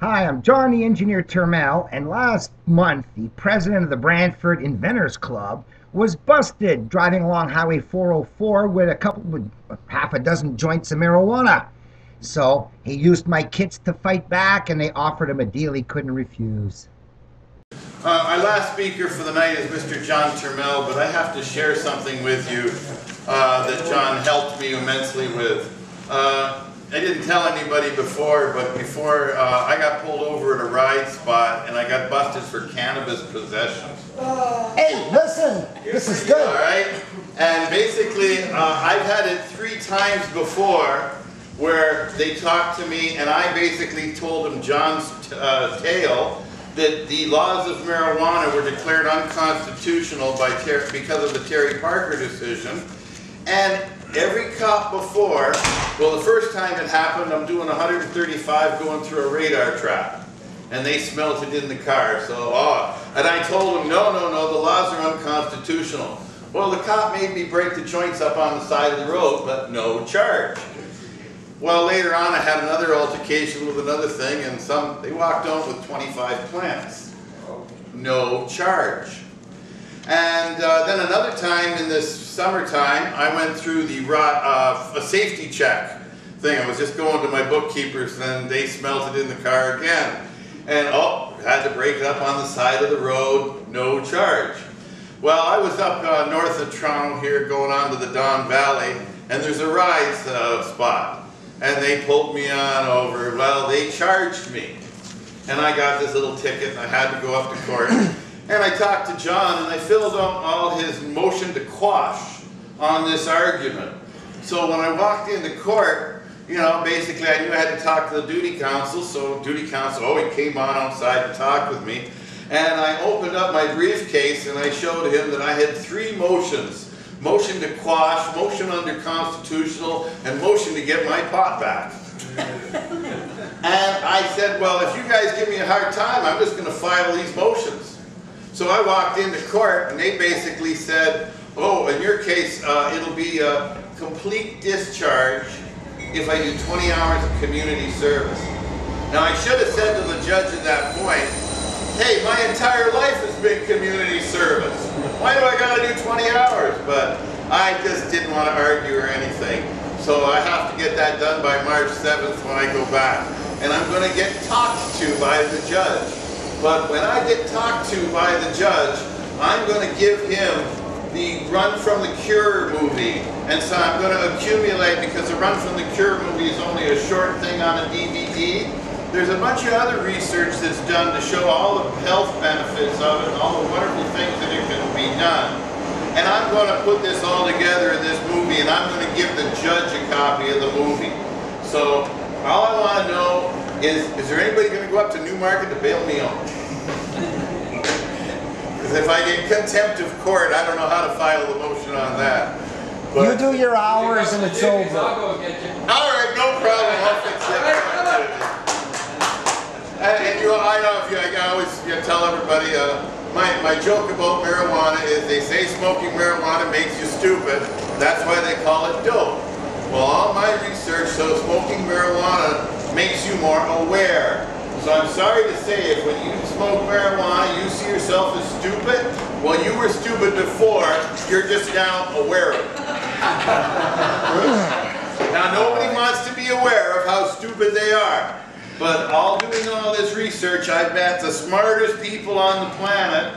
Hi, I'm John the Engineer Turmel, and last month the president of the Brantford Inventors Club was busted driving along Highway 404 with half a dozen joints of marijuana. So he used my kits to fight back, and they offered him a deal he couldn't refuse. Our last speaker for the night is Mr. John Turmel, but I have to share something with you that John helped me immensely with. I didn't tell anybody before, but before I got pulled over at a ride spot and I got busted for cannabis possession. Hey, listen, this is good. All right? And basically, I've had it 3 times before where they talked to me and I basically told them John's tale that the laws of marijuana were declared unconstitutional because of the Terry Parker decision. And every cop before, well, the first time it happened, I'm doing 135 going through a radar trap, and they smelt it in the car, so, oh. And I told them, no, the laws are unconstitutional. Well, the cop made me break the joints up on the side of the road, but no charge. Well, later on, I had another altercation with another thing, and they walked out with 25 plants. No charge. And then another time in this summertime, I went through the a safety check thing. I was just going to my bookkeepers, and then they smelt it in the car again. And oh, had to break it up on the side of the road, no charge. Well, I was up north of Toronto here going on to the Don Valley, and there's a ride spot. And they pulled me on over. Well, they charged me. And I got this little ticket, and I had to go up to court. And I talked to John, and I filled out all his motion to quash on this argument. So when I walked into court, you know, basically I knew I had to talk to the duty counsel, so duty counsel, he came on outside to talk with me. And I opened up my briefcase, and I showed him that I had 3 motions. Motion to quash, motion under constitutional, and motion to get my pot back. And I said, well, if you guys give me a hard time, I'm just going to file these motions. So I walked into court, and they basically said, oh, in your case, it'll be a complete discharge if I do 20 hours of community service. Now, I should have said to the judge at that point, hey, my entire life has been community service. Why do I got to do 20 hours? But I just didn't want to argue or anything. So I have to get that done by March 7th when I go back. And I'm going to get talked to by the judge. But when I get talked to by the judge, I'm going to give him the Run from the Cure movie. And so I'm going to accumulate, because the Run from the Cure movie is only a short thing on a DVD. There's a bunch of other research that's done to show all the health benefits of it and all the wonderful things that it can be done. And I'm going to put this all together in this movie, and I'm going to give the judge a copy of the movie. So all I want to know is there anybody going to go up to Newmarket to bail me out? Because if I get contempt of court, I don't know how to file the motion on that. But you do your hours and it's over. All right, no problem. I'll fix it. And I know if I always tell everybody my joke about marijuana is they say smoking marijuana makes you stupid. That's why they call it dope. Well, all my research shows smoking marijuana makes you more aware. So I'm sorry to say, if when you smoke marijuana, you see yourself as stupid, well, you were stupid before, you're just now aware of it. Now, nobody wants to be aware of how stupid they are. But all doing all this research, I've met the smartest people on the planet,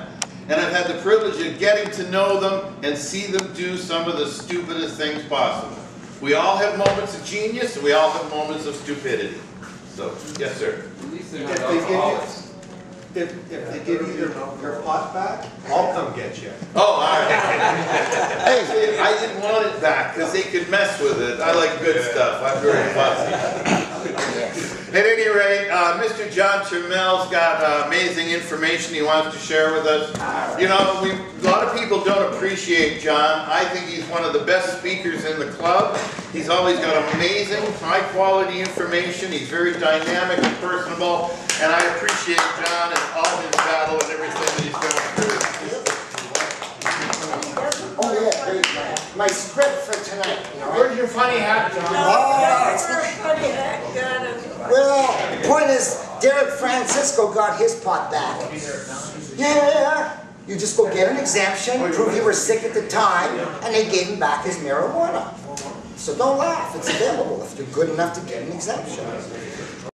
and I've had the privilege of getting to know them and see them do some of the stupidest things possible. We all have moments of genius, and we all have moments of stupidity. So, yes, sir. At least they're not alcoholics. If they give you your pot back, I'll come get you. Oh, all right. Hey, I didn't want it back because they could mess with it. I like good stuff. I'm very fussy. At any rate, Mr. John Turmel's got amazing information he wants to share with us. You know, a lot of people don't appreciate John. I think he's one of the best speakers in the club. He's always got amazing, high-quality information. He's very dynamic and personable, and I appreciate John and all his battle and everything that he's doing. Oh yeah, my script for tonight. Where's your funny hat, John? Oh, it's not funny hat, John. Well, the point is, Derek Francisco got his pot back. Yeah. You just go get an exemption, prove you were sick at the time, and they gave him back his marijuana. So don't laugh. It's available if you're good enough to get an exemption.